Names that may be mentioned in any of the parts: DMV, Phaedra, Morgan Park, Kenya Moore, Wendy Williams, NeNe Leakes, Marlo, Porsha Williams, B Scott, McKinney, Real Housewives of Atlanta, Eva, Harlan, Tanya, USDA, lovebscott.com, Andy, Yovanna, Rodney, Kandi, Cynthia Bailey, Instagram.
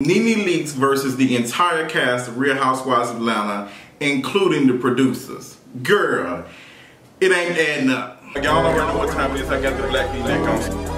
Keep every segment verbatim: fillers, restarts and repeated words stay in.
NeNe Leakes versus the entire cast of Real Housewives of Atlanta, including the producers. Girl, it ain't adding up. Y'all already know what time it is. I got the black V-neck on.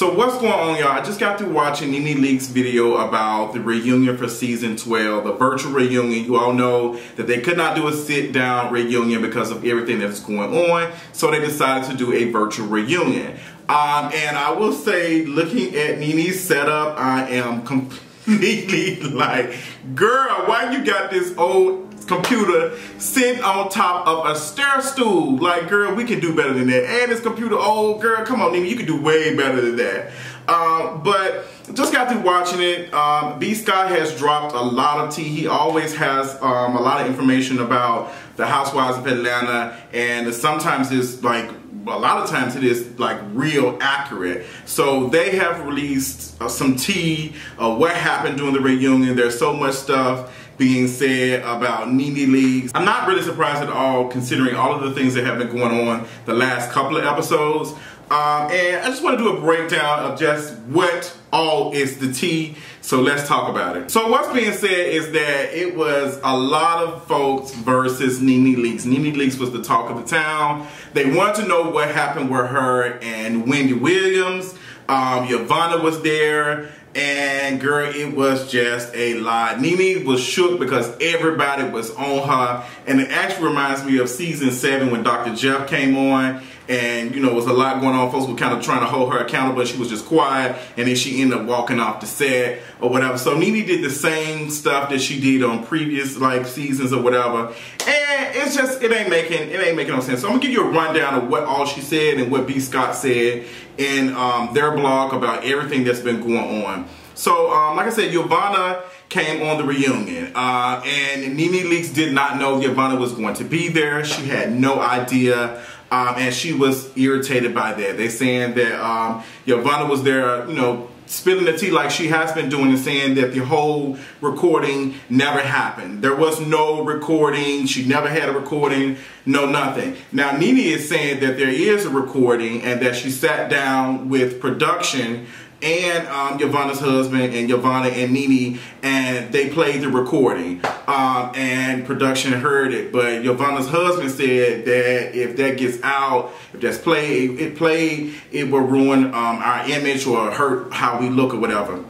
So what's going on, y'all? I just got through watching NeNe Leakes' video about the reunion for season twelve, the virtual reunion. You all know that they could not do a sit-down reunion because of everything that's going on, so they decided to do a virtual reunion. Um, and I will say, looking at NeNe's setup, I am completely like, girl, why you got this old computer sitting on top of a stair stool? Like, girl, we can do better than that. And this computer old, girl, come on, NeNe, you can do way better than that. Um, but just got through watching it. Um, B Scott has dropped a lot of tea. He always has um, a lot of information about the Housewives of Atlanta, and sometimes it's like, a lot of times it is like real accurate. So they have released uh, some tea of uh, what happened during the reunion. There's so much stuff being said about NeNe Leakes. I'm not really surprised at all, considering all of the things that have been going on the last couple of episodes. Um, and I just want to do a breakdown of just what all is the tea. So let's talk about it. So what's being said is that it was a lot of folks versus NeNe Leakes. NeNe Leakes was the talk of the town. They wanted to know what happened with her and Wendy Williams. Um, Yovanna was there. And girl, it was just a lot. NeNe was shook because everybody was on her. And it actually reminds me of season seven when Doctor Jeff came on. And, you know, it was a lot going on. Folks were kind of trying to hold her accountable. She was just quiet. And then she ended up walking off the set or whatever. So NeNe did the same stuff that she did on previous, like, seasons or whatever. And it's just, it ain't making, it ain't making no sense. So I'm going to give you a rundown of what all she said and what B Scott said in um, their blog about everything that's been going on. So, um, like I said, Yovanna came on the reunion. Uh, and NeNe Leakes did not know Yovanna was going to be there. She had no idea. Um, and she was irritated by that. They saying that um, Yovanna was there, you know, spilling the tea like she has been doing, and saying that the whole recording never happened. There was no recording. She never had a recording. No nothing. Now NeNe is saying that there is a recording and that she sat down with production and um, Yovanna's husband and Yovanna and NeNe, and they played the recording, um, and production heard it. But Yovanna's husband said that if that gets out, if that's played, it played, it will ruin um, our image or hurt how we look or whatever.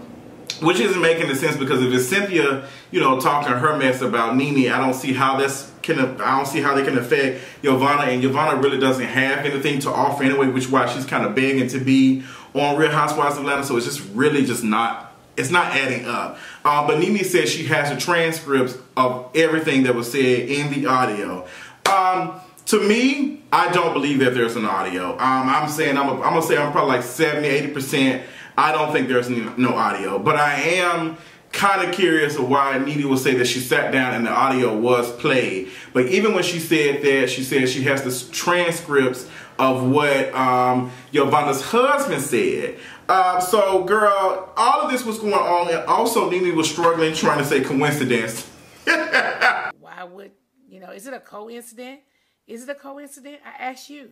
Which isn't making sense, because if it's Cynthia, you know, talking her mess about NeNe, I don't see how that's can. I don't see how they can affect Yovanna, and Yovanna really doesn't have anything to offer anyway, which is why she's kind of begging to be on Real Housewives of Atlanta. So it's just really just not, it's not adding up. Uh, but NeNe says she has the transcripts of everything that was said in the audio. Um, to me, I don't believe that there's an audio. Um, I'm saying, I'm, I'm gonna say I'm probably like seventy, eighty percent. I don't think there's no audio, but I am kind of curious of why NeNe will say that she sat down and the audio was played. But even when she said that, she said she has the transcripts of what um, Yovanna's husband said. Uh, so, girl, all of this was going on, and also NeNe was struggling trying to say coincidence. Why would, you know, is it a coincidence? Is it a coincidence? I ask you.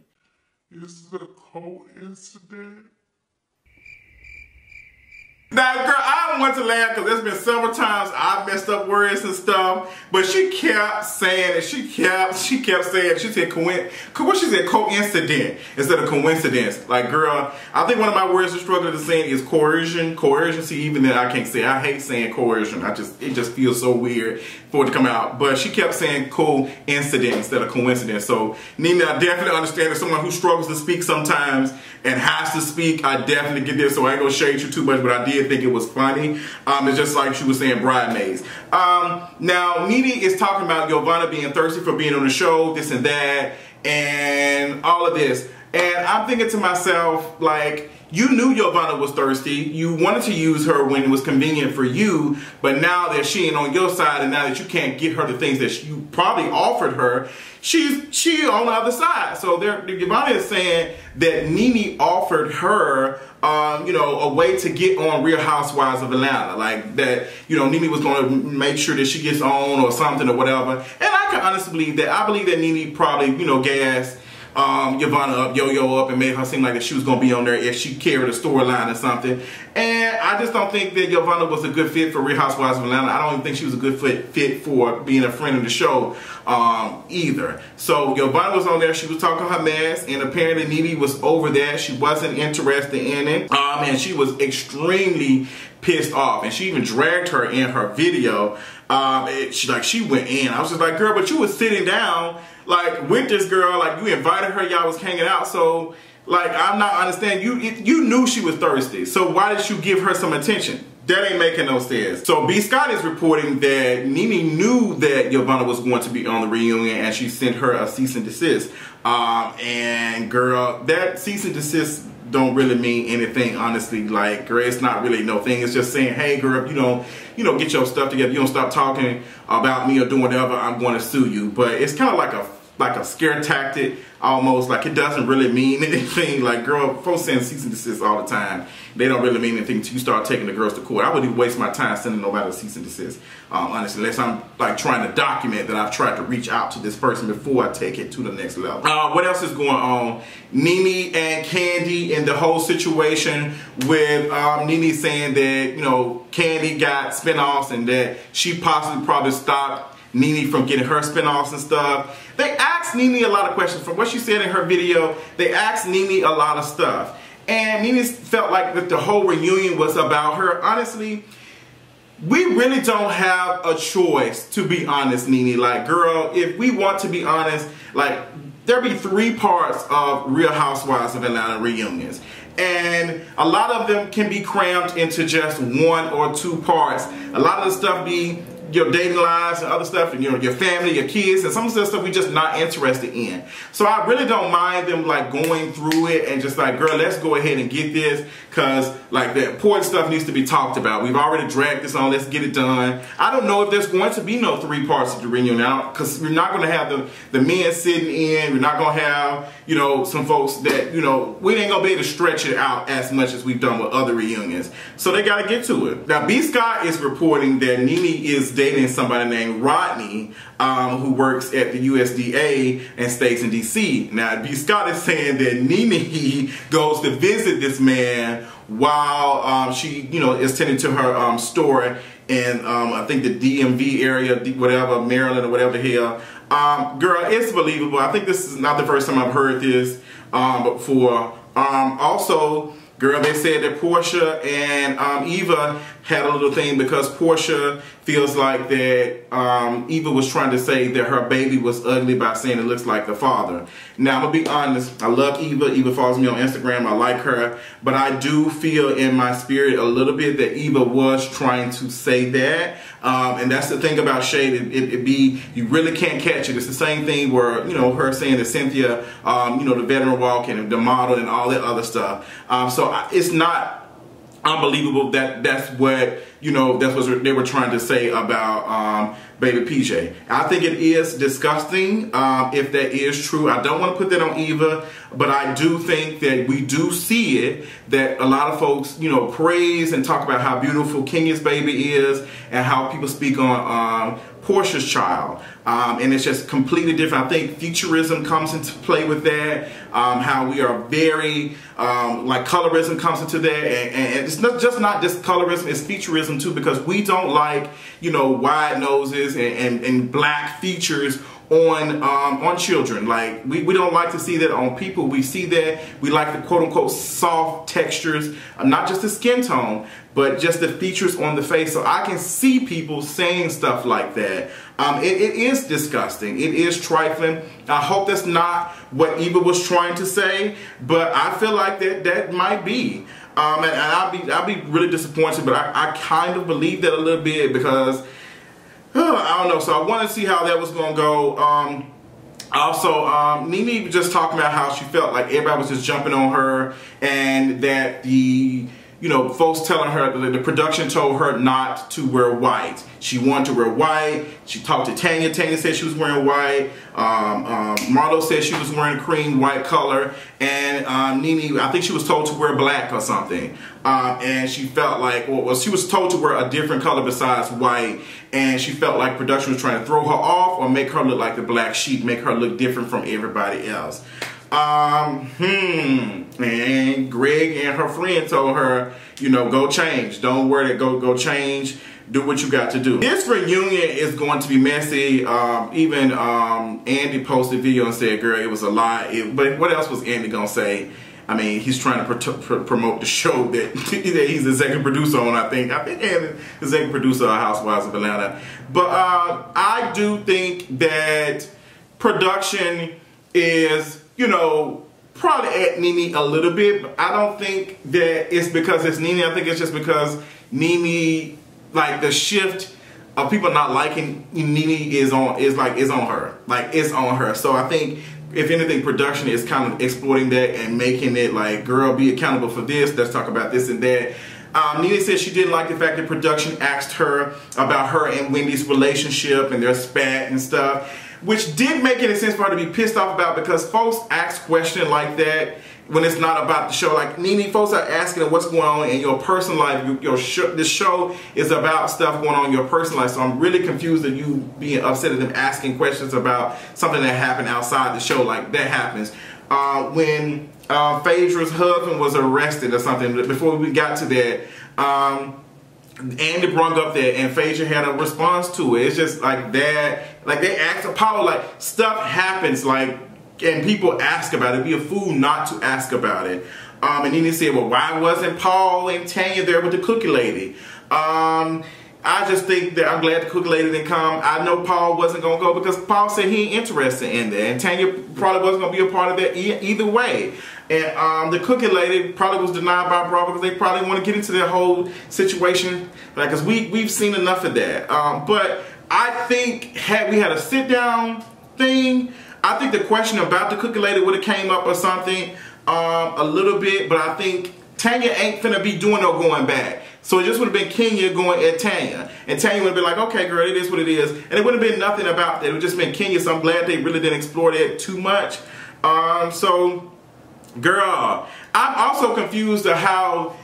Is it a coincidence? Now, girl, I don't want to laugh because there's been several times I've messed up words and stuff, but she kept saying it. She kept, she kept saying it. She said, coin, what she said, coincident instead of coincidence. Like, girl, I think one of my words I'm struggling to say is coercion. Coercion, see, even that I can't say. I hate saying coercion. I just, it just feels so weird for it to come out. But she kept saying coincident instead of coincidence. So, NeNe, I definitely understand as someone who struggles to speak sometimes and has to speak, I definitely get this. So I ain't gonna shade you too much, but I did think it was funny. Um, it's just like she was saying, bridesmaids. Um, now, NeNe is talking about Yovanna being thirsty for being on the show, this and that, and all of this. And I'm thinking to myself, like, you knew Yovanna was thirsty. You wanted to use her when it was convenient for you, but now that she ain't on your side, and now that you can't get her the things that you probably offered her, she's she on the other side. So there, Yovanna is saying that NeNe offered her, um, you know, a way to get on Real Housewives of Atlanta, like that. You know, NeNe was going to make sure that she gets on or something or whatever. And I can honestly believe that. I believe that NeNe probably, you know, gassed um, Yovanna up, Yo-Yo up, and made her seem like that she was going to be on there if she carried a storyline or something. And I just don't think that Yovanna was a good fit for Real Housewives of Atlanta. I don't even think she was a good fit, fit for being a friend of the show um, either. So Yovanna was on there. She was talking her mess, and apparently NeNe was over that. She wasn't interested in it. Um, and she was extremely pissed off, and she even dragged her in her video. Um, it, she, like, she went in. I was just like, girl, but you was sitting down, like, with this girl. Like, you invited her. Y'all was hanging out. So, like, I'm not understanding. You, it, you knew she was thirsty. So why did you give her some attention? That ain't making no sense. So B Scott is reporting that NeNe knew that Yovanna was going to be on the reunion, and she sent her a cease and desist. Um, and, girl, that cease and desist don't really mean anything, honestly. Like, girl, it's not really no thing. It's just saying, hey, girl, if you don't, you know, get your stuff together, you don't stop talking about me or doing whatever, I'm going to sue you. But it's kind of like a like a scare tactic, almost. Like, it doesn't really mean anything. Like, girl, folks send cease and desist all the time. They don't really mean anything until you start taking the girls to court. I wouldn't even waste my time sending nobody a cease and desist, um, honestly, unless I'm, like, trying to document that I've tried to reach out to this person before I take it to the next level. Uh, what else is going on? NeNe and Kandi and the whole situation with um, NeNe saying that, you know, Kandi got spinoffs and that she possibly probably stopped NeNe from getting her spinoffs and stuff. They asked NeNe a lot of questions. From what she said in her video, they asked NeNe a lot of stuff. And NeNe felt like that the whole reunion was about her. Honestly, we really don't have a choice, to be honest, NeNe. Like, girl, if we want to be honest, like, there'll be three parts of Real Housewives of Atlanta reunions. And a lot of them can be crammed into just one or two parts. A lot of the stuff be your dating lives and other stuff, and you know, your family, your kids, and some of the stuff we're just not interested in. So I really don't mind them, like, going through it and just like, girl, let's go ahead and get this, because, like, the important stuff needs to be talked about. We've already dragged this on. Let's get it done. I don't know if there's going to be no three parts of the reunion now, because we're not going to have the, the men sitting in. We're not going to have, you know, some folks that, you know, we ain't going to be able to stretch it out as much as we've done with other reunions. So they got to get to it. Now, B Scott is reporting that NeNe is dating somebody named Rodney, um, who works at the U S D A and stays in D C Now, B Scott is saying that NeNe goes to visit this man while um, she, you know, is tending to her um, store in, um, I think, the D M V area, whatever, Maryland or whatever the hell. Um, girl, it's believable. I think this is not the first time I've heard this um, before. Um, also, girl, they said that Porsha and um, Eva had a little thing, because Porsha feels like that um, Eva was trying to say that her baby was ugly by saying it looks like the father. Now, I'm going to be honest. I love Eva. Eva follows me on Instagram. I like her. But I do feel in my spirit a little bit that Eva was trying to say that. Um, and that's the thing about shade. It, it, it be, you really can't catch it. It's the same thing where, you know, her saying that Cynthia, um, you know, the veteran walk and the model and all that other stuff. Um, so it's not unbelievable that that's what, you know, that's what they were trying to say about um, baby P J. I think it is disgusting um, if that is true. I don't want to put that on Eva, but I do think that we do see it, that a lot of folks, you know, praise and talk about how beautiful Kenya's baby is and how people speak on um, Porsha's child. Um, and it's just completely different. I think futurism comes into play with that. Um, how we are very, um, like, colorism comes into that. And, and it's not just not just colorism, it's futurism too, because we don't like, you know, wide noses and, and, and black features on um, on children. Like, we, we don't like to see that on people. We see that. We like the quote-unquote soft textures, not just the skin tone, but just the features on the face. So I can see people saying stuff like that. Um, it, it is disgusting. It is trifling. I hope that's not what Eva was trying to say, but I feel like that that might be. Um, and, and I'll be I'll be really disappointed, but I, I kind of believe that a little bit, because uh, I don't know. So I want to see how that was going to go. Um, Also, um, NeNe was just talking about how she felt like everybody was just jumping on her, and that the, you know, folks telling her, the, the production told her not to wear white. She wanted to wear white. She talked to Tanya. Tanya said she was wearing white. Um, um, Marlo said she was wearing cream, white color. And um, NeNe, I think she was told to wear black or something. Um, and she felt like, well, she was told to wear a different color besides white. And she felt like production was trying to throw her off or make her look like the black sheep, make her look different from everybody else. Um, hmm. And Greg and her friend told her, you know, go change. Don't worry, go go change. Do what you got to do. This reunion is going to be messy. Um, even um, Andy posted a video and said, girl, it was a lie. It, but what else was Andy going to say? I mean, he's trying to pro pro promote the show that, that he's the executive producer on, I think. I think Andy's the executive producer of Housewives of Atlanta. But uh, I do think that production is, you know, probably at NeNe a little bit. But I don't think that it's because it's NeNe. I think it's just because NeNe... like the shift of people not liking NeNe is on is like is on her, like it's on her. So I think if anything, production is kind of exploiting that and making it like, girl, be accountable for this. Let's talk about this and that. Um, NeNe said she didn't like the fact that production asked her about her and Wendy's relationship and their spat and stuff, which did make any sense for her to be pissed off about, because folks ask questions like that when it's not about the show. Like, NeNe, folks are asking what's going on in your personal life. Your sh this show is about stuff going on in your personal life, so I'm really confused at you being upset at them asking questions about something that happened outside the show. Like, that happens. Uh, when uh, Phaedra's husband was arrested or something, before we got to that, um, Andy brung up there and Phaedra had a response to it. It's just like that, like they act of power, like stuff happens, like, and people ask about it. It'd be a fool not to ask about it. Um, and then they said, well, why wasn't Paul and Tanya there with the cookie lady? Um, I just think that I'm glad the cookie lady didn't come. I know Paul wasn't going to go because Paul said he ain't interested in that. And Tanya probably wasn't going to be a part of that e either way. And um, the cookie lady probably was denied by Bravo because they probably want to get into their whole situation. Like, because we, we've seen enough of that. Um, but I think had we had a sit-down thing, I think the question about the cookie lady would have came up or something um, a little bit, but I think Tanya ain't finna be doing no going back. So it just would have been Kenya going at Tanya. And Tanya would have been like, okay, girl, it is what it is. And it would have been nothing about that. It would have just been Kenya, so I'm glad they really didn't explore that too much. Um, so, girl, I'm also confused at how...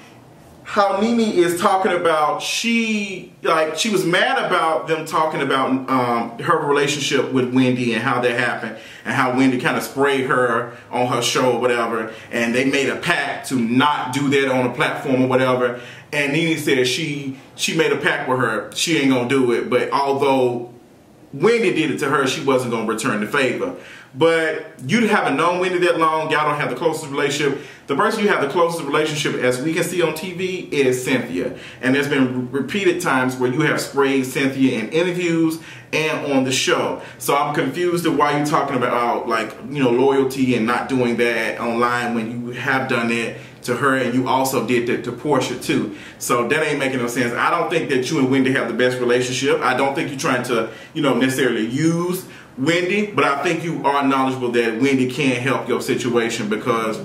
how NeNe is talking about, she like she was mad about them talking about um, her relationship with Wendy and how that happened and how Wendy kind of sprayed her on her show or whatever, and they made a pact to not do that on a platform or whatever, and NeNe said she she made a pact with her, she ain't gonna do it, but although Wendy did it to her, she wasn't gonna return the favor. But you haven't known Wendy that long. Y'all don't have the closest relationship. The person you have the closest relationship, as we can see on T V, is Cynthia. And there's been repeated times where you have sprayed Cynthia in interviews and on the show. So I'm confused at why you're talking about, like, you know, loyalty and not doing that online when you have done that to her, and you also did that to Porsha too. So that ain't making no sense. I don't think that you and Wendy have the best relationship. I don't think you're trying to, you know, necessarily use Wendy, but I think you are knowledgeable that Wendy can help your situation, because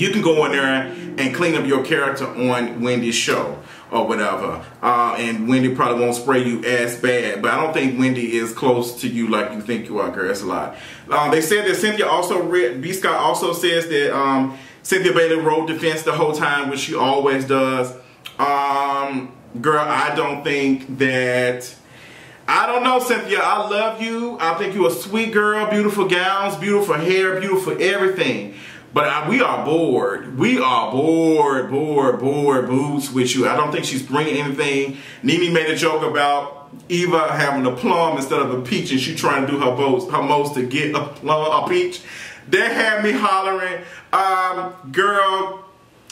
you can go in there and clean up your character on Wendy's show or whatever, uh, and Wendy probably won't spray you as bad, but I don't think Wendy is close to you like you think you are, girl. That's a lot. Um, they said that Cynthia also read, B Scott also says that um, Cynthia Bailey rode the fence the whole time, which she always does. Um, girl, I don't think that... I don't know, Cynthia. I love you. I think you're a sweet girl, beautiful gowns, beautiful hair, beautiful everything. But I, we are bored. We are bored, bored, bored, boots with you. I don't think she's bringing anything. NeNe made a joke about Eva having a plum instead of a peach, and she trying to do her most, her most to get a plum, a peach. That had me hollering. Um, girl...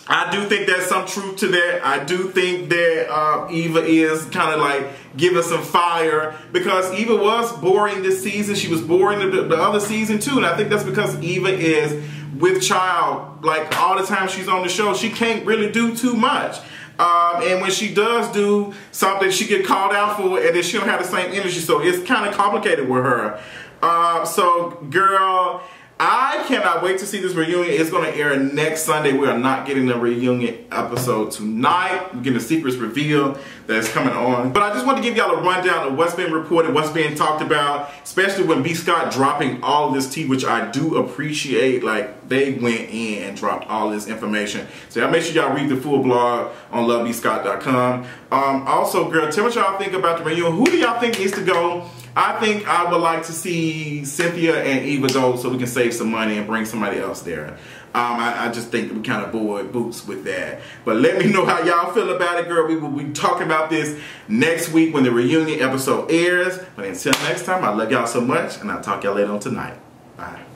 I do think there's some truth to that. I do think that uh, Eva is kind of like giving some fire, because Eva was boring this season. She was boring the, the other season too, and I think that's because Eva is with child. Like, all the time she's on the show, she can't really do too much. Um, and when she does do something, she get called out for it, and then she don't have the same energy. So it's kind of complicated with her. Uh, so, girl... I cannot wait to see this reunion. It's going to air next Sunday. We are not getting a reunion episode tonight. We're getting a secrets reveal that's coming on. But I just want to give y'all a rundown of what's been reported, what's being talked about, especially when B Scott dropping all this tea, which I do appreciate. Like, they went in and dropped all this information. So y'all make sure y'all read the full blog on love b scott dot com. Um, also, girl, tell me what y'all think about the reunion. Who do y'all think needs to go I think I would like to see Cynthia and Eva go so we can save some money and bring somebody else there. Um, I, I just think we kind of bored boots with that. But let me know how y'all feel about it, girl. We will be talking about this next week when the reunion episode airs. But until next time, I love y'all so much, and I'll talk y'all later on tonight. Bye.